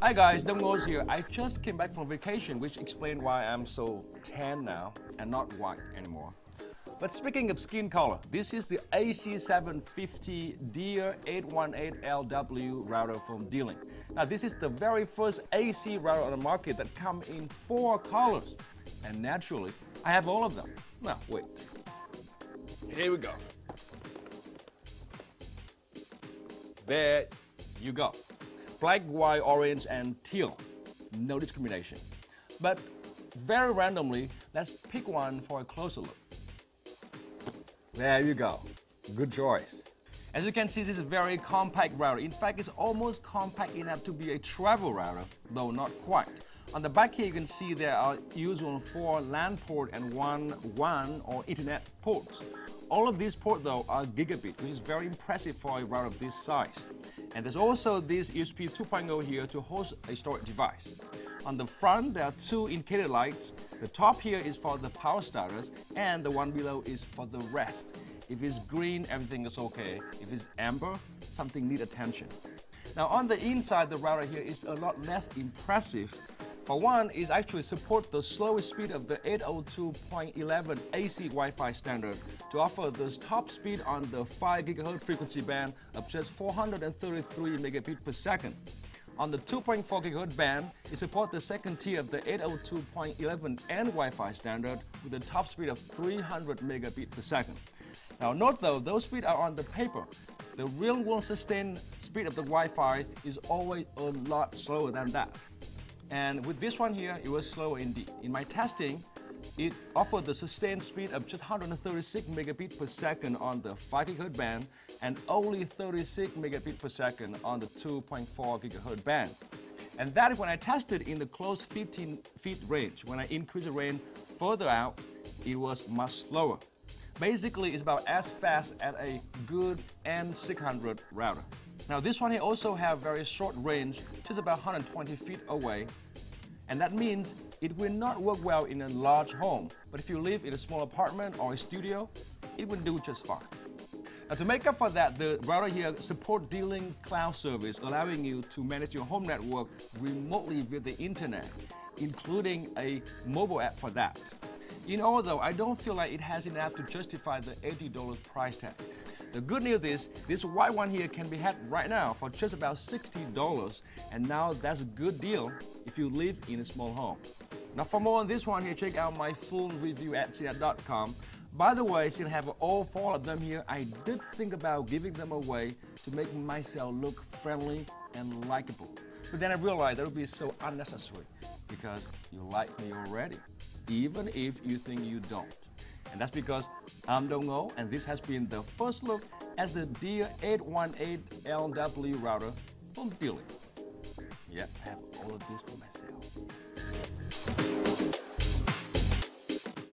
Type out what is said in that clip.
Hi guys, Dong Ngo here. I just came back from vacation, which explains why I'm so tan now and not white anymore. But speaking of skin color, this is the AC750 DIR-818LW router from D-Link. Now this is the very first AC router on the market that comes in 4 colors. And naturally, I have all of them. Now wait, here we go. There you go. Black, white, orange, and teal. No discrimination. But very randomly, let's pick one for a closer look. There you go. Good choice. As you can see, this is a very compact router. In fact, it's almost compact enough to be a travel router, though not quite. On the back here, you can see there are usual 4 LAN port and 1 or Ethernet ports. All of these ports, though, are gigabit, which is very impressive for a router of this size. And there's also this USB 2.0 here to host a storage device. On the front, there are 2 indicator lights. The top here is for the power starters, and the one below is for the rest. If it's green, everything is okay. If it's amber, something needs attention. Now, on the inside, the router here is a lot less impressive. For one, it actually supports the slowest speed of the 802.11ac Wi-Fi standard to offer the top speed on the 5 GHz frequency band of just 433 megabits per second. On the 2.4 GHz band, it supports the second tier of the 802.11n Wi-Fi standard with a top speed of 300 megabits per second. Now note though, those speeds are on the paper. The real-world sustained speed of the Wi-Fi is always a lot slower than that. And with this one here, it was slower indeed. In my testing, it offered the sustained speed of just 136 megabits per second on the 5 GHz band and only 36 megabits per second on the 2.4 GHz band. And that is when I tested in the close 15 feet range. When I increased the range further out, it was much slower. Basically, it's about as fast as a good N600 router. Now this one here also have very short range, just about 120 feet away, and that means it will not work well in a large home, but if you live in a small apartment or a studio, it will do just fine. Now to make up for that, the router here supports D-Link cloud service, allowing you to manage your home network remotely via the internet, including a mobile app for that. In all though, I don't feel like it has enough to justify the $80 price tag. The good news is, this white one here can be had right now for just about $60, and now that's a good deal if you live in a small home. Now for more on this one here, check out my full review at CNET.com. By the way, since I have all 4 of them here, I did think about giving them away to make myself look friendly and likable. But then I realized that would be so unnecessary because you like me already, even if you think you don't. And that's because I'm Dong Ngo, and this has been the first look at the DIR-818LW router from D-Link. Yep, I have all of this for myself.